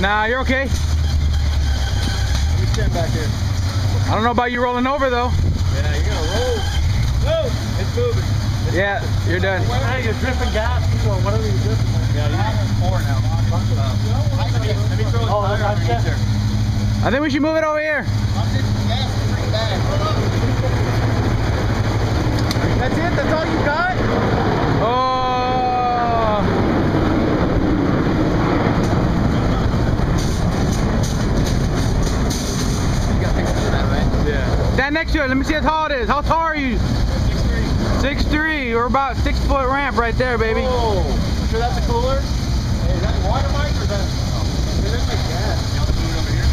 Nah, you're okay. You stand back here. I don't know about you rolling over though. Yeah, you're gonna roll. Whoa! It's moving. It's moving. You're done. Whether you're dripping gas or whatever you're dripping. Yeah, you're four now. Let me throw a tire underneath there. I think we should move it over here. I'm just gas is pretty bad. That's it? That's all you got? Oh. That next to it, let me see how tall it is. How tall are you? 6'3". 6'3". We're about 6 foot ramp right there, baby. Oh, sure that's a cooler? Hey, is that water mic or is that? Oh, it looks like gas. Y'all do it over here.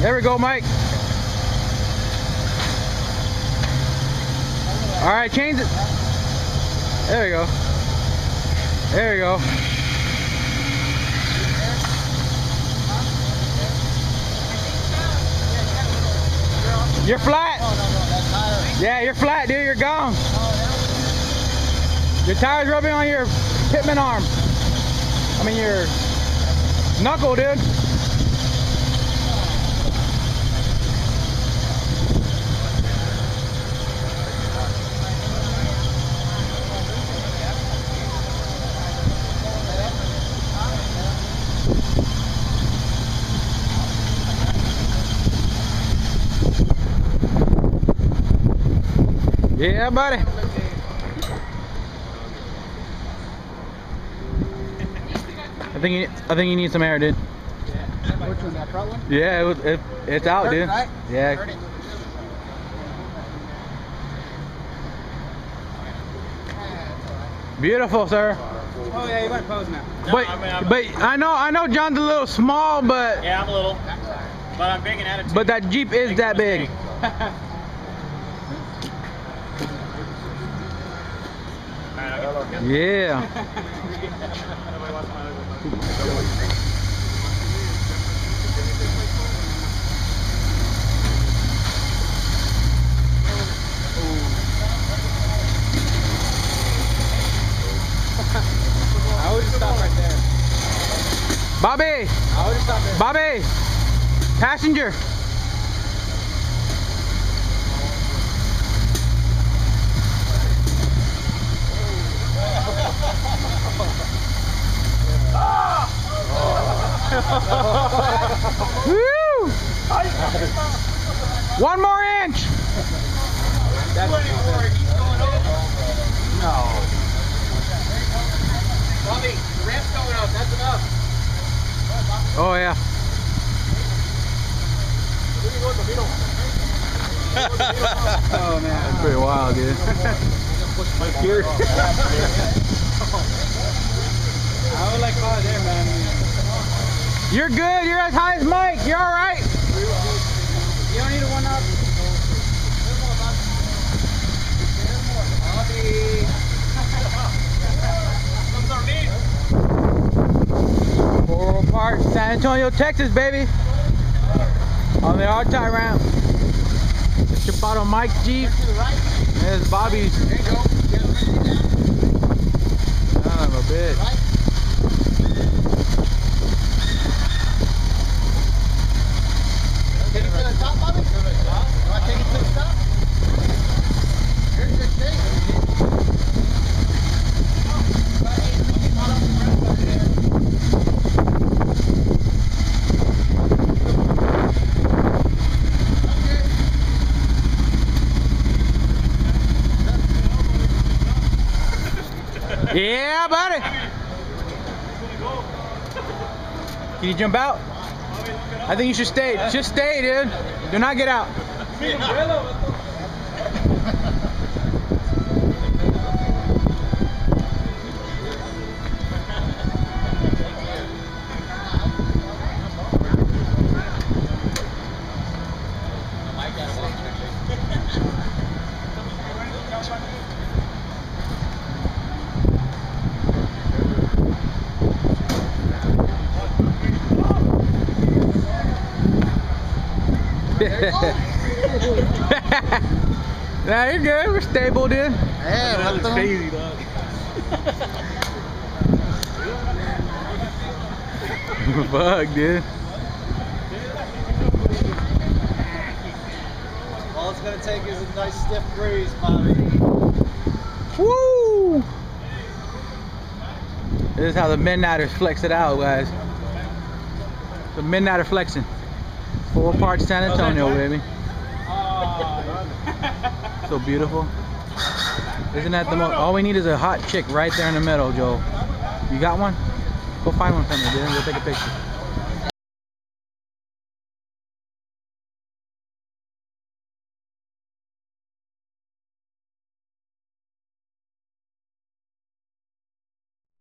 There we go, Mike. All right, change it. There we go. There we go. You're flat. Yeah, you're flat, dude. You're gone. Your tire's rubbing on your Pittman arm. I mean, your knuckle, dude. Yeah, buddy. I think you need some air, dude. Yeah. Which one? That front one? Yeah, it's out, dude. Right? Yeah. Beautiful, sir. Oh yeah, you might pose now. No, I mean, I know John's a little small, but yeah, I'm a little. But I'm big in attitude. But that Jeep is that big. Yeah. I would have stopped right there. Bobby! I would have stopped there. Bobby! Passenger! Woo! One more inch. That's more. He's going over. No. Bobby, the ramp's going up. That's enough. Oh yeah. Oh man, that's pretty wild, dude. My gear. I would like car there, man. You're good, you're as high as Mike, you're alright. You don't need a one up. Coral Park, San Antonio, Texas, baby. On the RTI ramp. It's your bottom Mike Jeep. There's Bobby's. There you go. Son of a bitch. Yeah, buddy. Can you jump out? I think you should stay. Just stay, dude. Do not get out. Nah, you're good. We're stable, dude. Yeah, what the? Crazy, dog. Fuck, dude. All it's gonna take is a nice stiff breeze, Bobby. Woo! This is how the midnighters flex it out, guys. The midnighter flexing. Four parts San Antonio, baby. So beautiful. Isn't that the most? All we need is a hot chick right there in the middle, Joel. You got one? Go find one for me, dude. We'll take a picture.